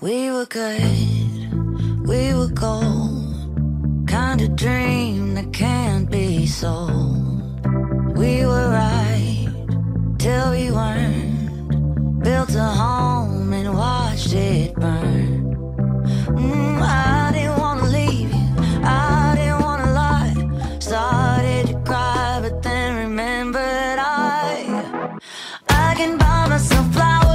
We were good, we were gold, kind of dream that can't be sold. We were right till we weren't, built a home and watched it burn. I didn't want to leave you, I didn't want to lie. Started to cry, but then remembered I can buy myself flowers.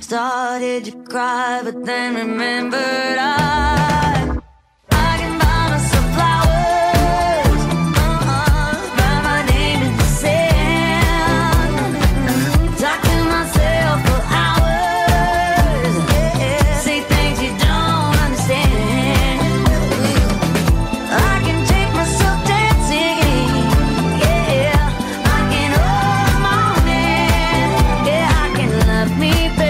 Started to cry, but then remembered I can buy myself flowers, buy my name in the sand, talk to myself for hours, say things you don't understand. I can take myself dancing, yeah, I can hold my own hand, yeah, I can love me better.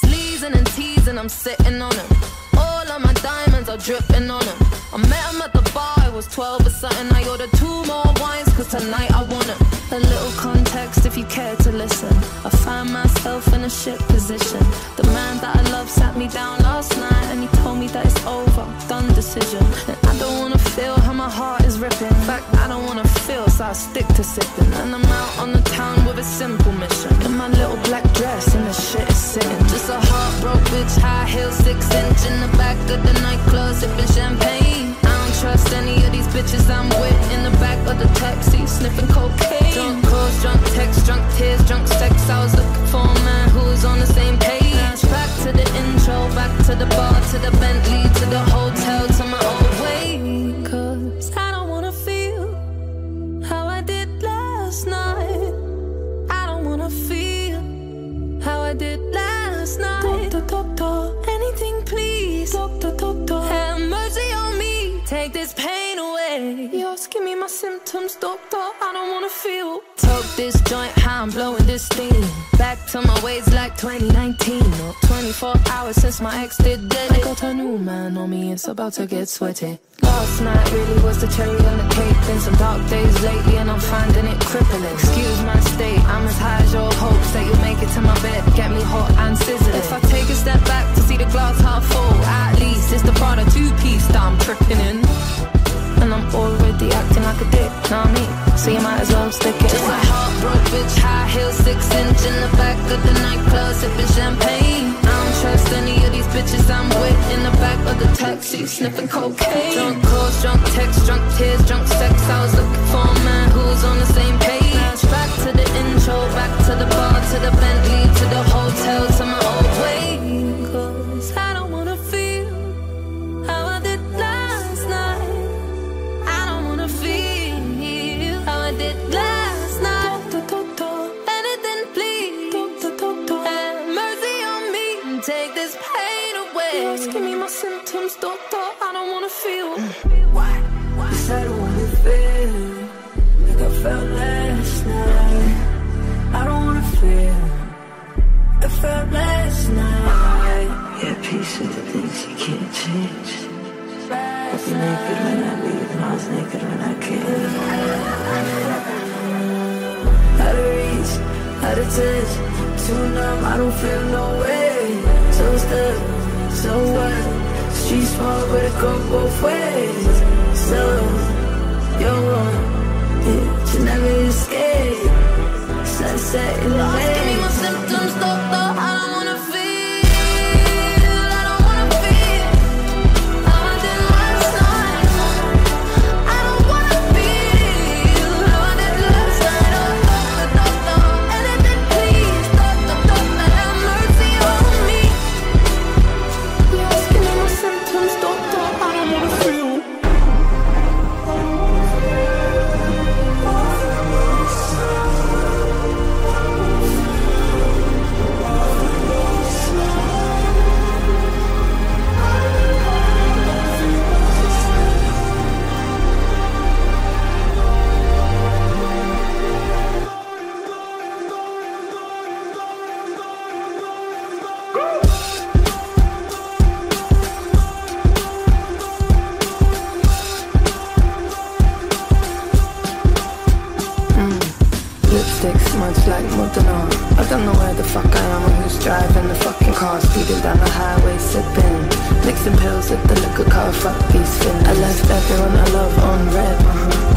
Sleazing and teasing, I'm sitting on him. All of my diamonds are dripping on him. I met him at the bar, I was 12 or something. I ordered 2 more wines, cause tonight I want him. A little context if you care to listen. I find myself in a shit position. The man that I love sat me down last night, and he told me that it's over, done decision. And I don't wanna feel how my heart is ripping. In fact, I don't wanna feel, so I stick to sipping. And I'm out on the town with a simple mission. In my little black dress and the shit is sitting. Just a heartbroken bitch, high heels, 6-inch in the back of the nightclub, sipping champagne. I don't trust any of these bitches I'm with. In the back of the taxi, sniffing cocaine. Drunk calls, drunk texts, drunk tears, drunk sex. I was looking for a man who was on the same page. Back to the intro, back to the bar, to the Bentley, to the hotel, to my old way. Cause I don't wanna feel how I did last night. I don't wanna feel how I did last night. Doctor, doctor, anything please. Doctor, doctor, have mercy on me. Take this pain away. Yours, give me my symptoms, doctor. I don't wanna feel. Took this joint, how I'm blowing this steam. Back to my ways like 2019. Or 24 hours since my ex did it. I got a new man on me, it's about to get sweaty. Last night really was the cherry on the cake. Been some dark days lately and I'm finding it crippling. Excuse my state, I'm as high as your hopes that you'll make it to my bed. Get me hot and sizzling. If I take a step back to see the glass half full, at least it's the product Cause I'm with in the back of the taxi, sniffing cocaine. Drunk calls, drunk texts, drunk tears, drunk sex. I was looking for a man who's on the same page. Back to the intro, back to the bar, to the Bentley, to the hotel, to my old way. Cause I don't wanna feel how I did last night. I don't wanna feel how I did last night. Anything please, have mercy on me, take this pain away. Just give me my symptoms, doctor, I don't wanna feel. Why? You said I don't wanna feel like I felt last night. I don't wanna feel I felt last night. Yeah, piece of the things you can't change. I was naked when I leave, and I was naked when I came. How to reach, how to touch, too numb, I don't feel no way. So stuck, so what? Street small, but it go both ways. So, you're one, yeah, you never escape. Sunset in the way. Give me my symptoms, doctor, I don't wanna feel. I don't wanna feel how I did last night. I don't wanna feel how I did last night. Oh, doctor, anything please. Doctor, have mercy on me. Yes, give me my symptoms, doctor, I don't wanna feel. Much like Moderna, I don't know where the fuck I am or who's driving the fucking car. Speeding down the highway, sipping, mixing pills at the liquor car. Fuck these feelings. I left everyone I love on red.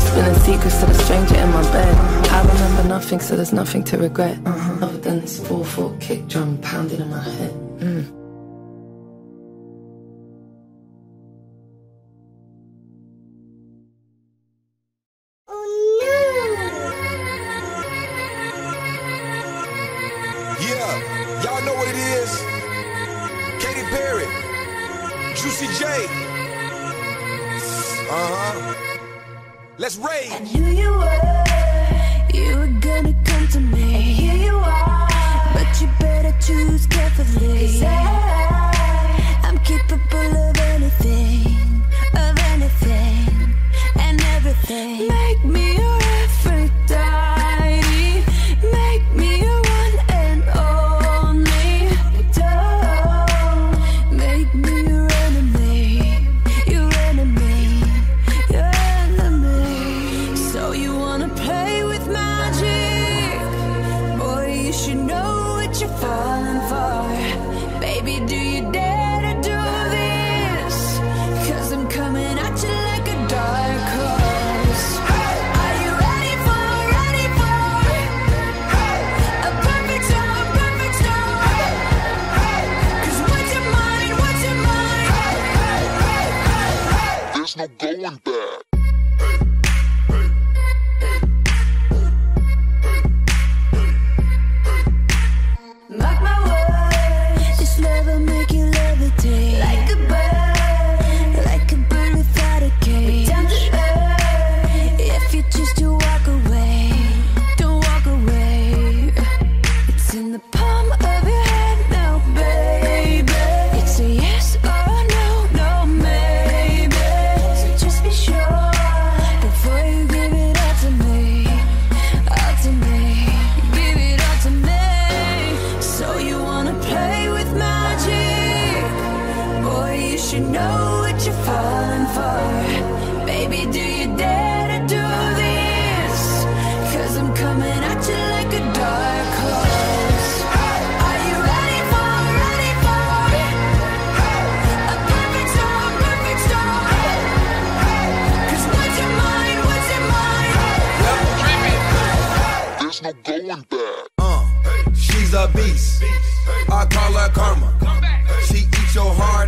Spilling secrets to the stranger in my bed. I remember nothing, so there's nothing to regret. Other than this 4/4 kick drum pounding in my head. Y'all know what it is. Katy Perry, Juicy J. Let's rage. I knew you were gonna come to me. And here you are, but you better choose carefully. 'Cause I'm capable of anything, and everything. Make me your Aphrodite. Make me your going back. Mark my words, this love will make you levitate like a bird, without a cage. Down to earth, if you choose to walk away, don't walk away. It's in the palm of your hand now, baby. It's a yes or a no, going back. She's a beast. I call her karma. She eats your heart.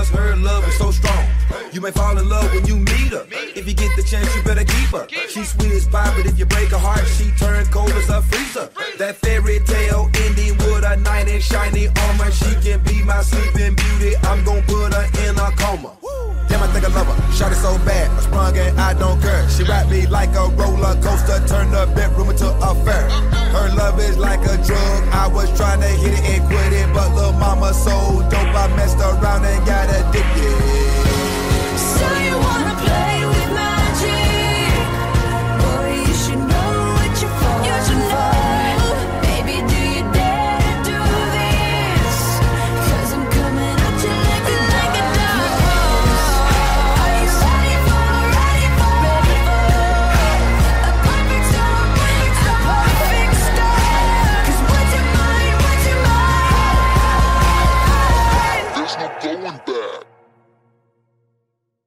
because her love is so strong. You may fall in love when you meet her. If you get the chance, you better keep her. She's sweet as pie, but if you break her heart, she turn cold as a freezer. That fairy tale ending with a knight in shiny armor. She can be my sleeping beauty. I'm gonna put her in a coma. Damn, I think I love her. Shot it so bad, I sprung and I don't care. She wrapped me like a roller coaster, turned the bedroom into a fair. Her love is like a drug. I was trying to hit it and quit it, but little mama so dope, I messed around and got addicted. So you wanna play with magic? Boy, you should know what you're for. You should know. Baby, do you dare to do this? 'Cause I'm coming at you like a dog. Are you ready for, ready for a perfect storm, a perfect storm? 'Cause what's your mind, what's your mind? There's no going back. You've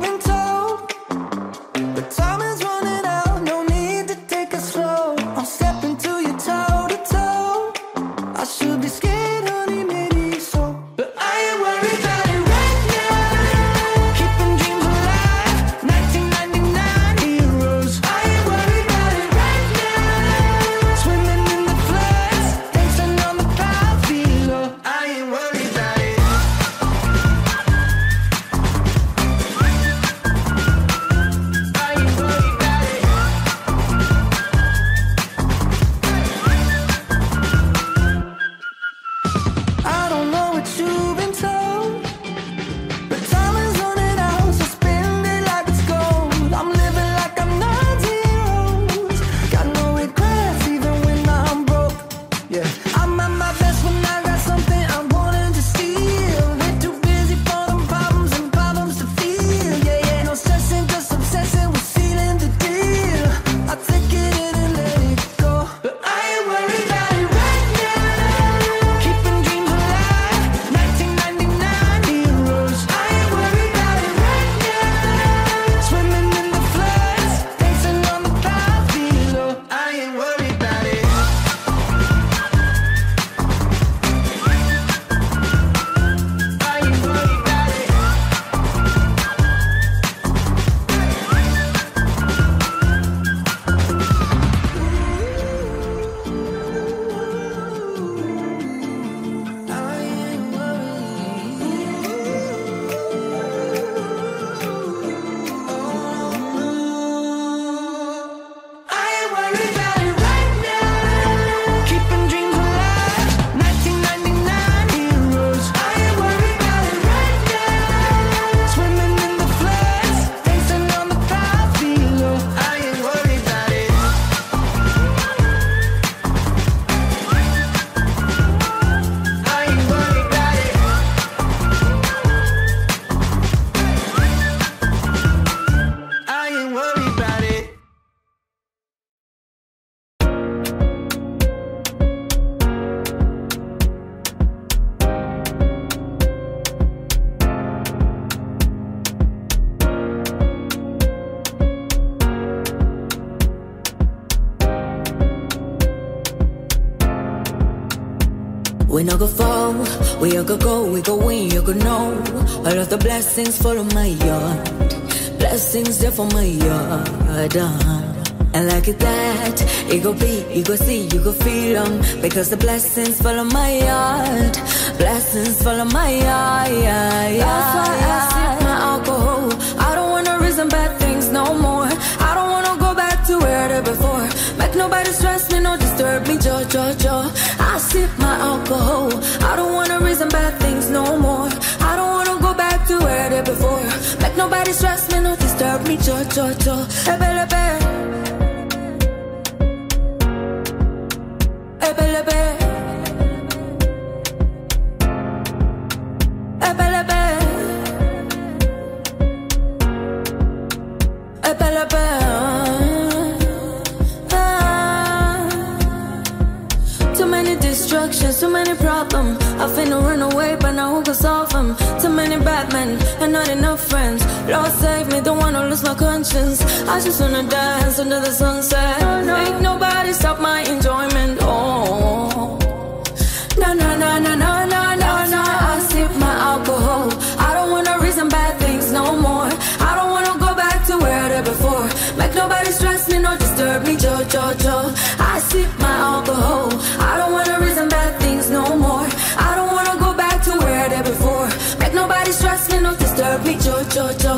been told, but time is running out. No need to take it slow. I'm stepping to you toe to toe. I should be scared, honey, maybe so, but I ain't worried about it right now. Keeping dreams alive, 1999 heroes. I ain't worried about it right now. Swimming in the floods, dancing on the clouds below. I ain't worried about it. We no go fall, we a go go, we go win, you go know. All of the blessings follow my yard, blessings there for my yard. And like it that, it go be, you go see, you go feel them, because the blessings follow my yard, blessings follow my yard. That's why I sip my alcohol. I don't wanna reason bad things no more. I don't wanna go back to where they before. Make nobody stress me, no disturb me, jo jo jo. I sip my alcohol. I don't wanna reason bad things no more. I don't wanna go back to where they before. Make nobody stress me, no disturb me, jo jo jo. Ebe lebe, ebe lebe, ebe lebe, ebe lebe. Too many distractions. addictions, too many problems. I finna run away, but now who can solve them? Too many bad men and not enough friends. Lord save me, don't wanna lose my conscience. I just wanna dance under the sunset. Make nobody stop my enjoyment. Oh, na na na na na na na na. I sip my alcohol. I don't wanna reason bad things no more. I don't wanna go back to where I did before. Make nobody stress me, no disturb me, jo jo jo. I sip my alcohol. I don't wanna reason bad things no more. I don't wanna go back to where I did before. Make nobody stress me, no disturb me, jo jo jo.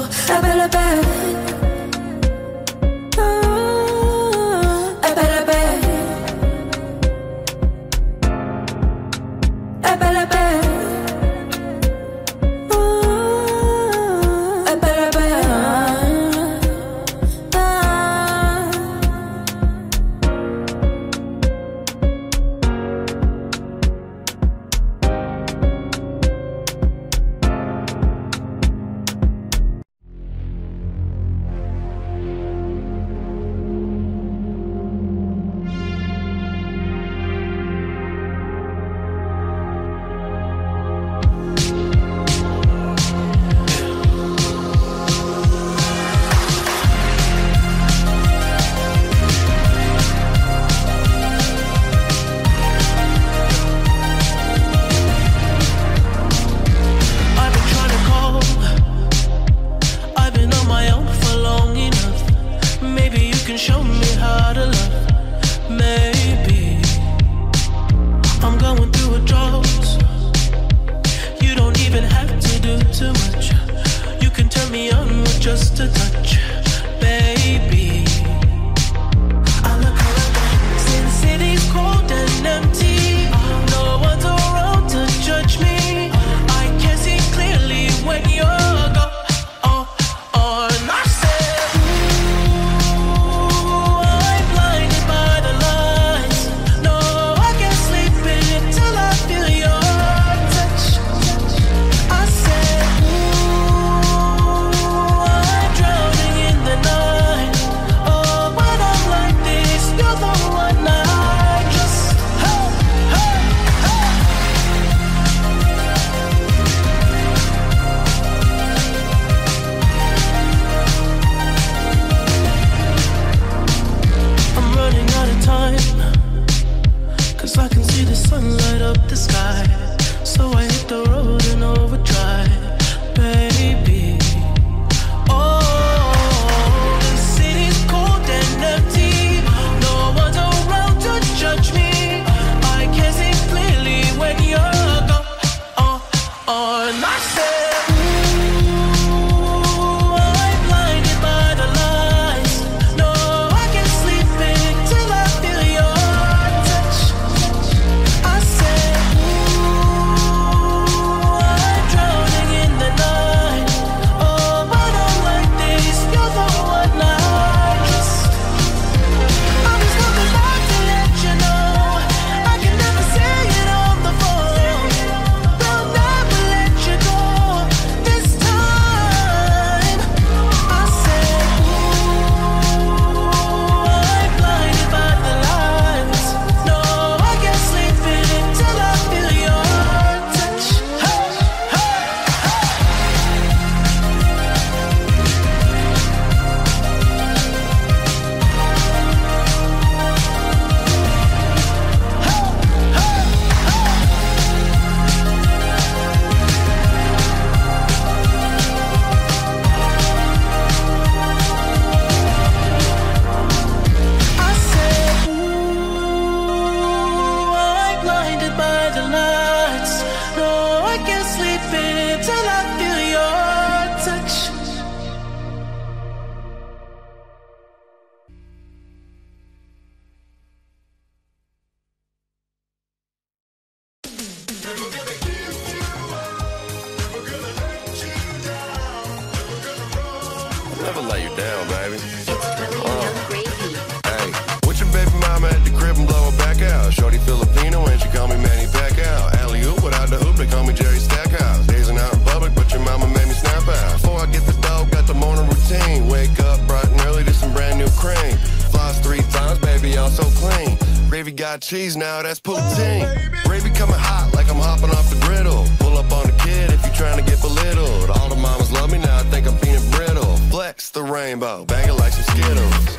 Wake up bright and early to some brand new cream. Floss 3 times, baby, I'm so clean. Gravy got cheese now, that's poutine. Gravy coming hot like I'm hopping off the griddle. Pull up on the kid if you're trying to get belittled. All the mamas love me now, I think I'm being brittle. Flex the rainbow, bag it like some Skittles.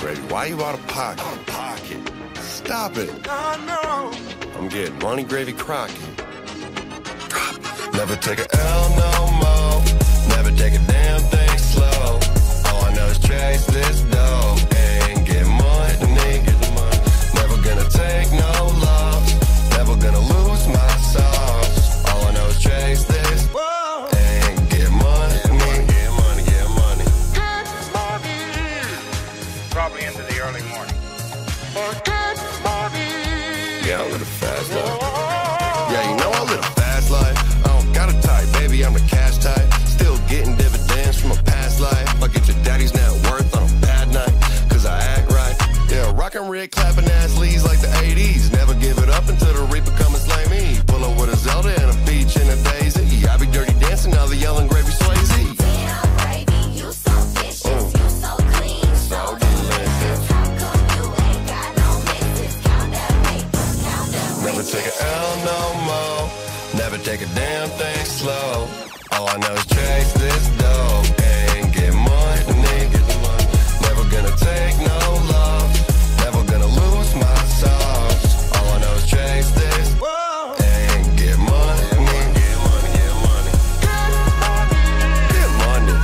Gravy, why you out of pocket? Out of pocket. Stop it. I know. I'm getting money, Gravy Crockett. Never take a L no more. Never take a damn thing slow. All I know is chase this dough and get money. Never gonna take no loss. Never gonna lose my sauce. All I know is chase this and get money. Get money. Probably into the early morning. Yeah, I live a fast life. Yeah, you know I live a fast life. I don't got a type, baby, I'm a cash type. Still getting dividends from a past life. I get your daddy's net worth on a bad night, cause I act right. Yeah, rockin' red, clapping ass leads like the 80s. Never give it up until the reaper comes slay me. Pull up with a Zelda and a beach and a daisy. I be dirty dancing, now the yelling Gravy Swayze. Never take an L no more. Never take a damn thing slow. All I know is chase this dough and get money. Never gonna take no love. Never gonna lose my sauce. All I know is chase this and get money. Get money. Get money. Gravy. Get money.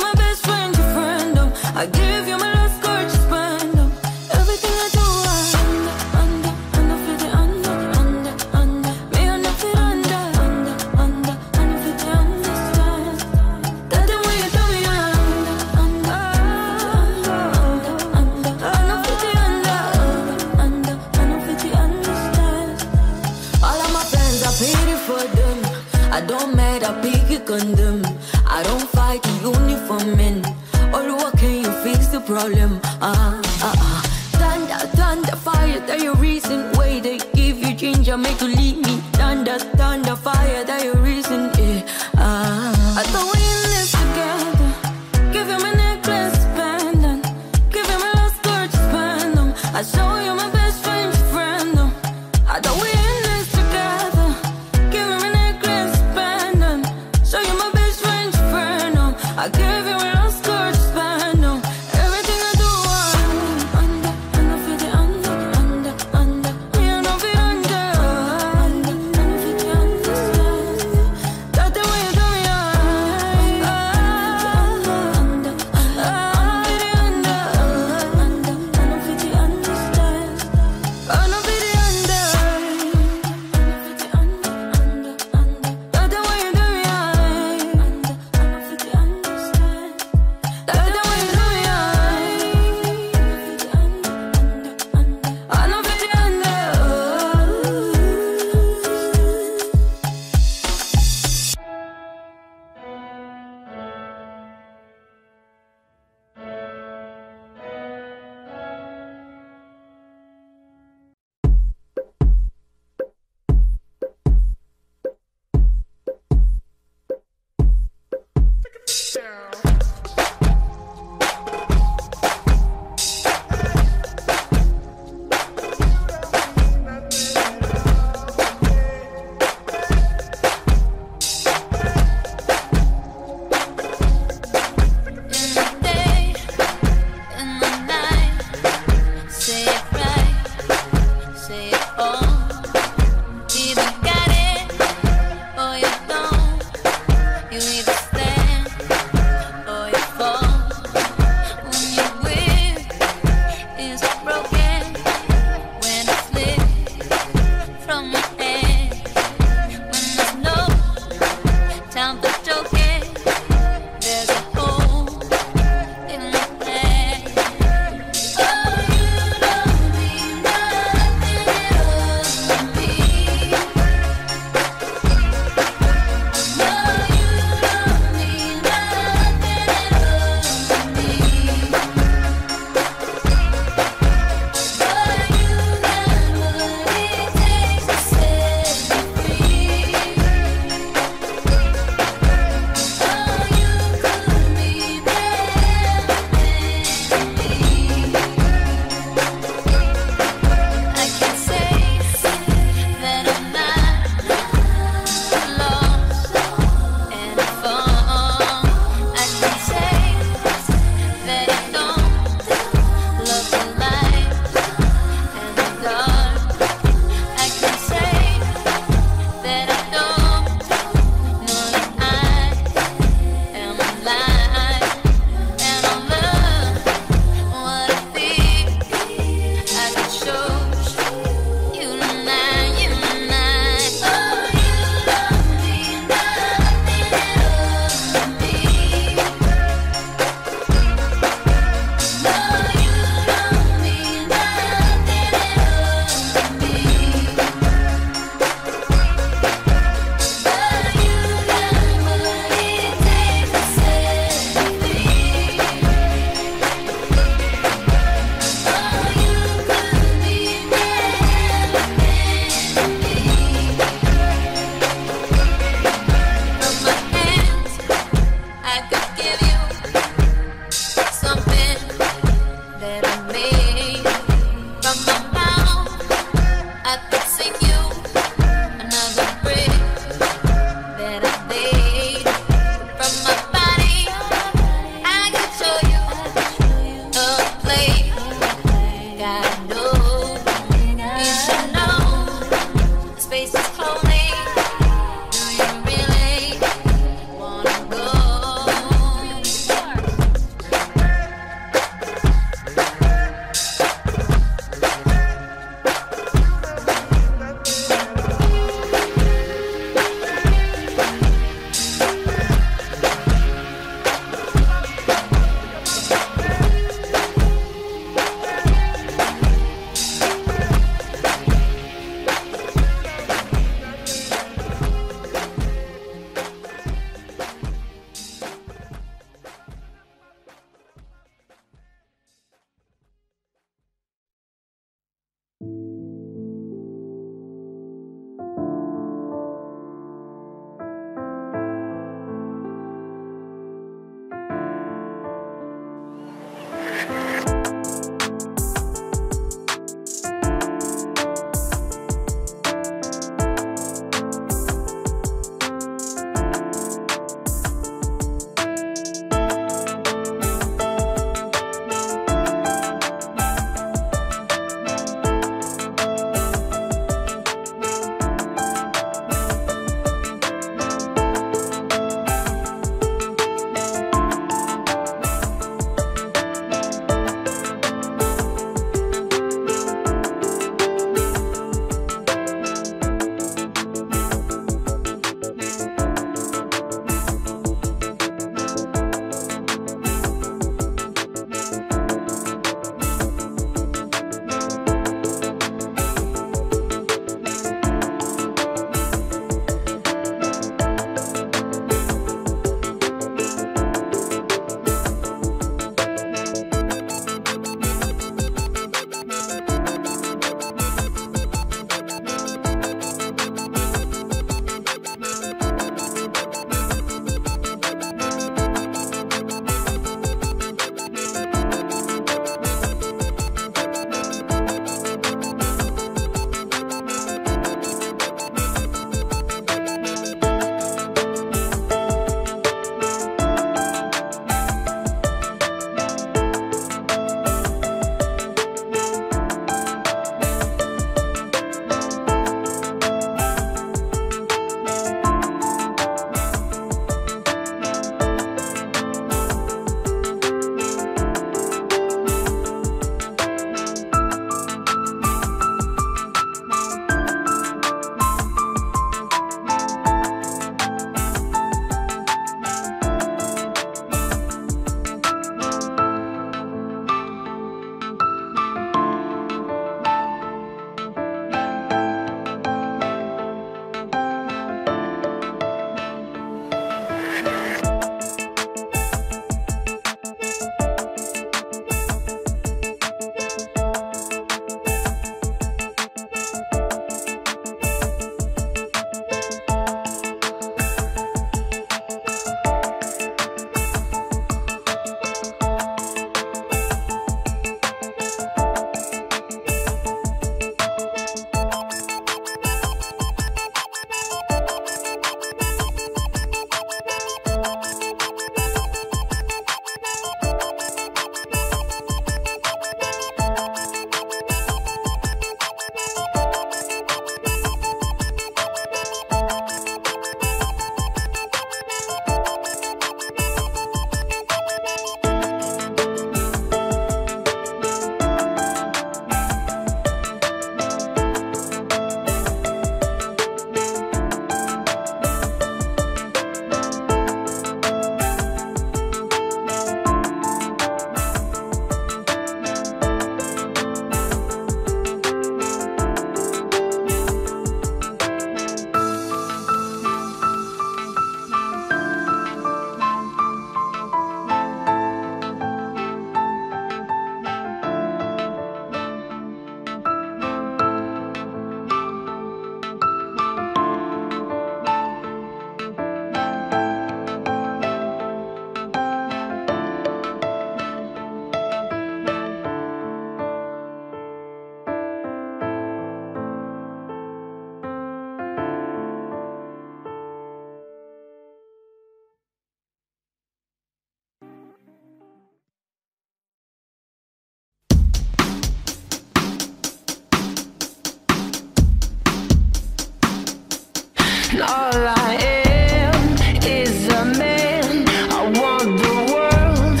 And all I am is a man. I want the world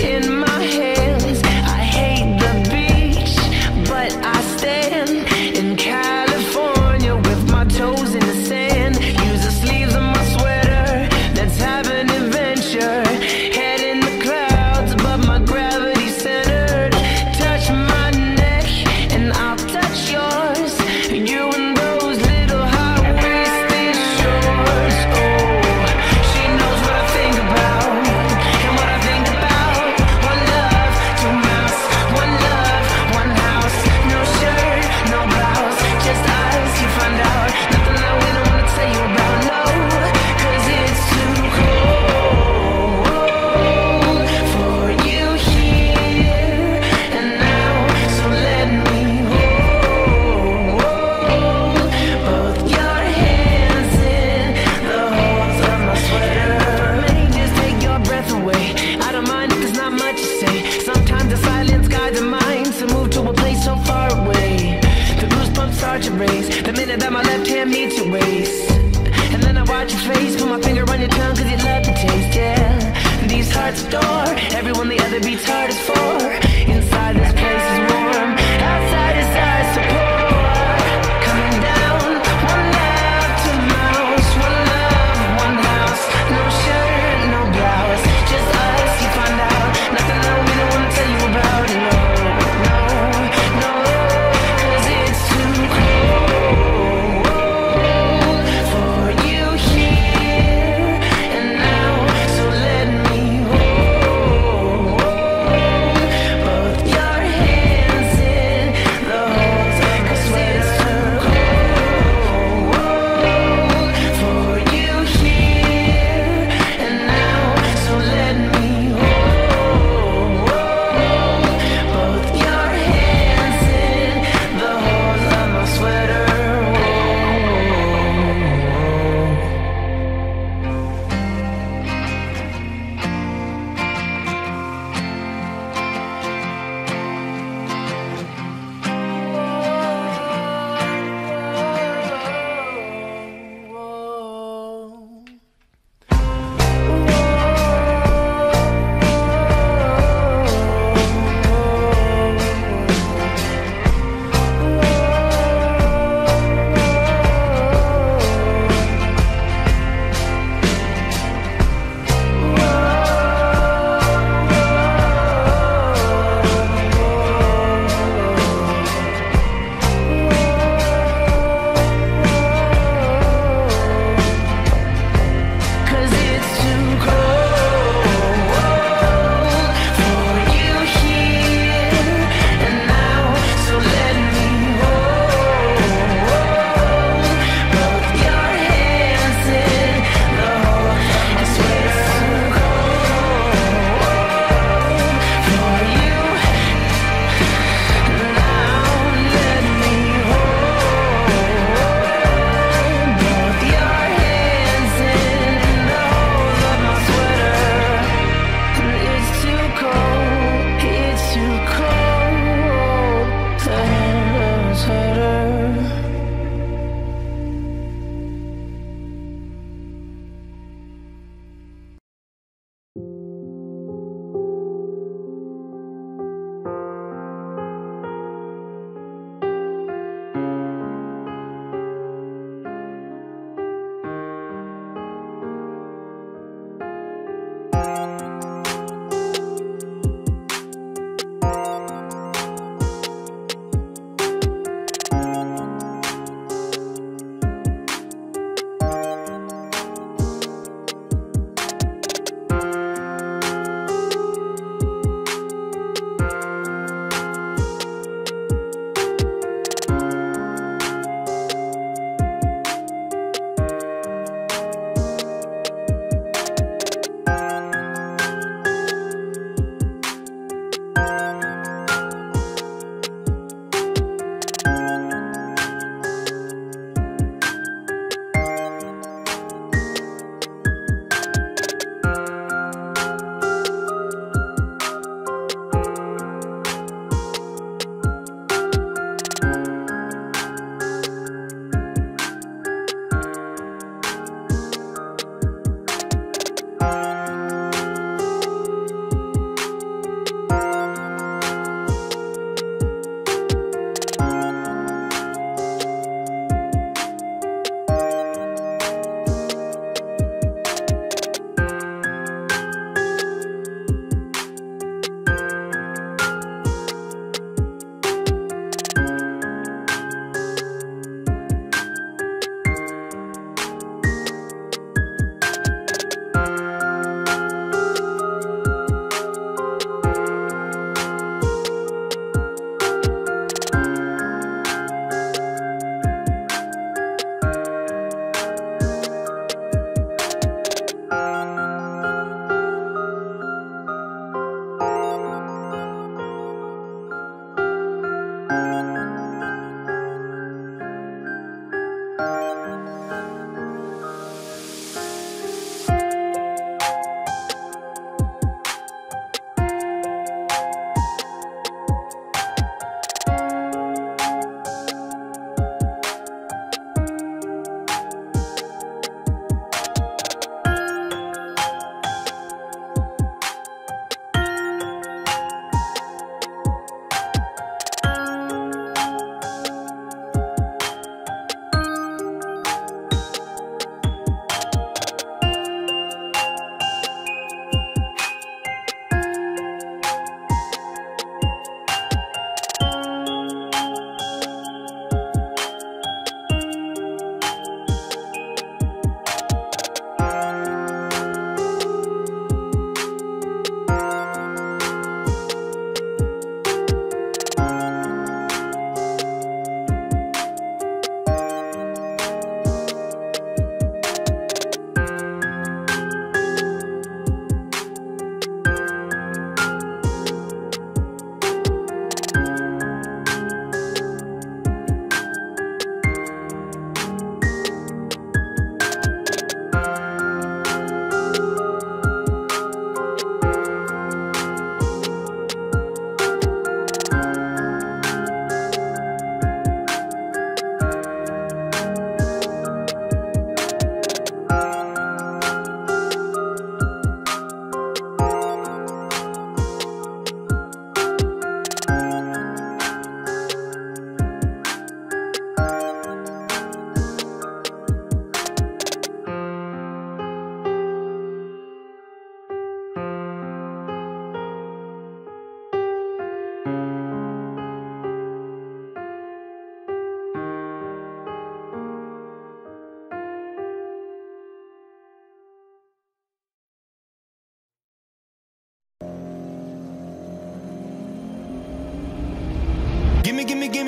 in my hands. I hate the beach, but I stand in California with my toes in the sand. Use the sleeves of my sweater, let's have an adventure. Head in the clouds, but my gravity centered. Touch my neck and I'll touch yours. You and those little high-waisted shorts. Oh, she knows what I think about, and what I think about. One love, two mouths, one love, one house. No shirt, no blouse, just eyes, you find out. Nothing that we don't want to tell you about, no, cause it's too cold for you here and now. So let me hold both your hands in the holes of my sweater. Let me just take your breath away. I don't mind if there's not much to say. Sometimes the silence guides the mind to move to a place so far away. The goosebumps start to race the minute that my left hand meets your waist. And then I watch your face, put my finger on your tongue cause you love the taste, yeah. These hearts adore everyone the other beats hard is for. Inside this place is warm, outside is ice to pour. Coming down, one love, two mouths, one love, one house. No shirt, no blouse, just us, you find out. Nothing that we don't want to tell you about, no, cause it's too cold for you here and now. So let me hold both your hands.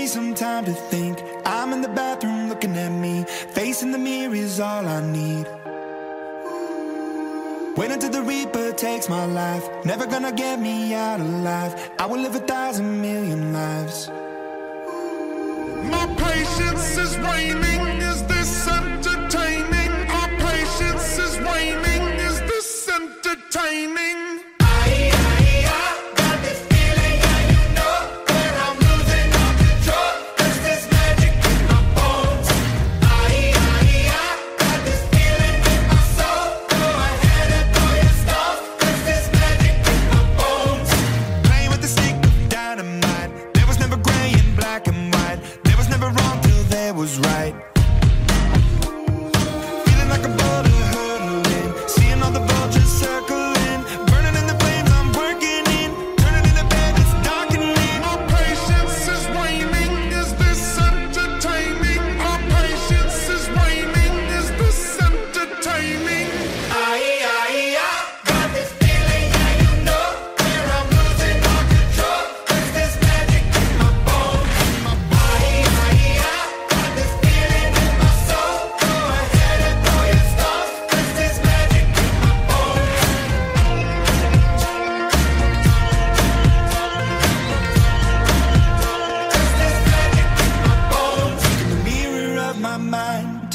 me some time to think. I'm in the bathroom looking at me. Facing the mirror is all I need. Wait until the Reaper takes my life. Never gonna get me out alive. I will live 1,000,000,000 lives. My patience is waning. Is this entertaining? Our patience is waning. Is this entertaining?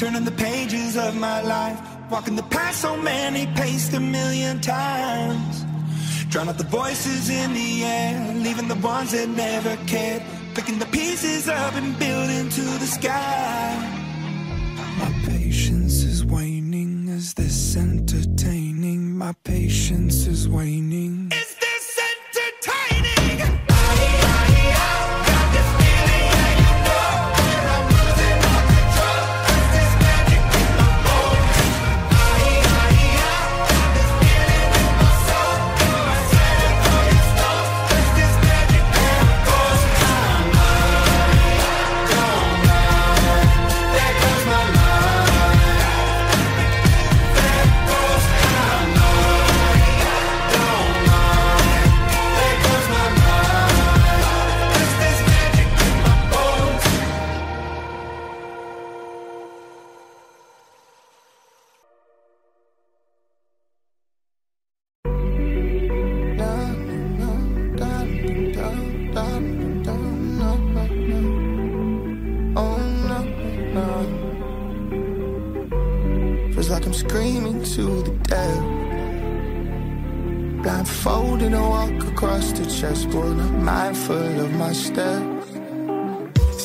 Turning the pages of my life, walking the path so many paced 1,000,000 times. Drown out the voices in the air, leaving the ones that never cared. Picking the pieces up and building to the sky. My patience is waning, is this entertaining? My patience is waning. Feels like I'm screaming to the dead. Blindfolded, I walk across the chessboard, not mindful of my steps.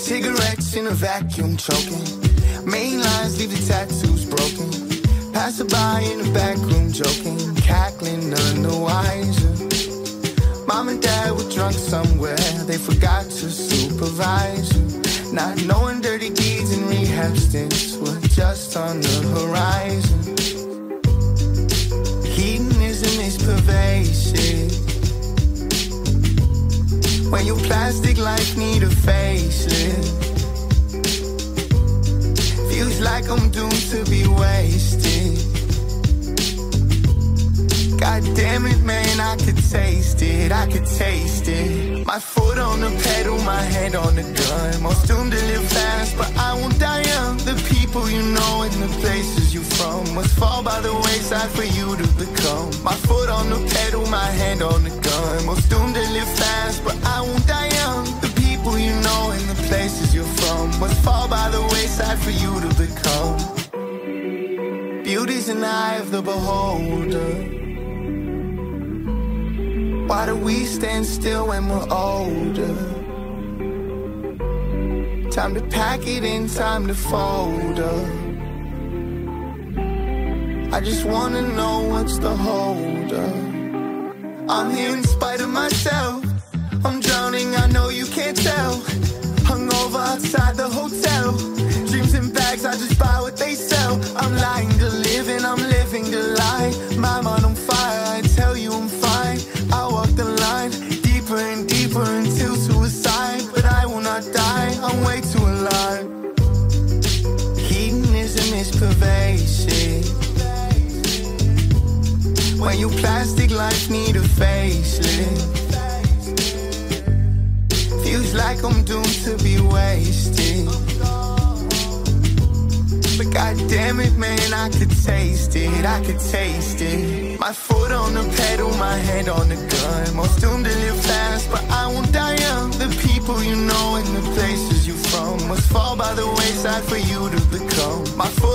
Cigarettes in a vacuum, choking. Main lines leave the tattoos broken. Passerby in the back room, joking, cackling, none the wiser. Mom and dad were drunk somewhere, they forgot to supervise you. Not knowing dirty deeds and rehab stints were just on the horizon. Hedonism is pervasive. When your plastic life need a facelift, feels like I'm doomed to be wasted. God damn it, man, I could taste it, I could taste it. My foot on the pedal, my head on the gun. Most doomed to live fast, but I won't die young. The people you know and the places you from must fall by the wayside for you to become. My foot on the pedal, my head on the gun. Most doomed to live fast, but I won't die young. The people you know and the places you're from must fall by the wayside for you to become. Beauty's in the eye of the beholder. Why do we stand still when we're older? Time to pack it in, time to fold up. I just wanna know what's the hold up. I'm here in spite of myself. I'm drowning, I know you can't tell. Hungover outside the hotel. Dreams in bags, I just buy what they sell. I'm lying to live and I'm living to lie. My mind on fire, I tell you I'm fine. I walk the line, deeper and deeper until suicide. But I will not die, I'm way too alive. Hedonism is pervasive. When your plastic life need a facelift, feels like I'm doomed to be wasted. But goddamn it, man, I could taste it, I could taste it. My foot on the pedal, my hand on the gun. Most doomed to live fast, but I won't die young. The people you know and the places you from must fall by the wayside for you to become. My foot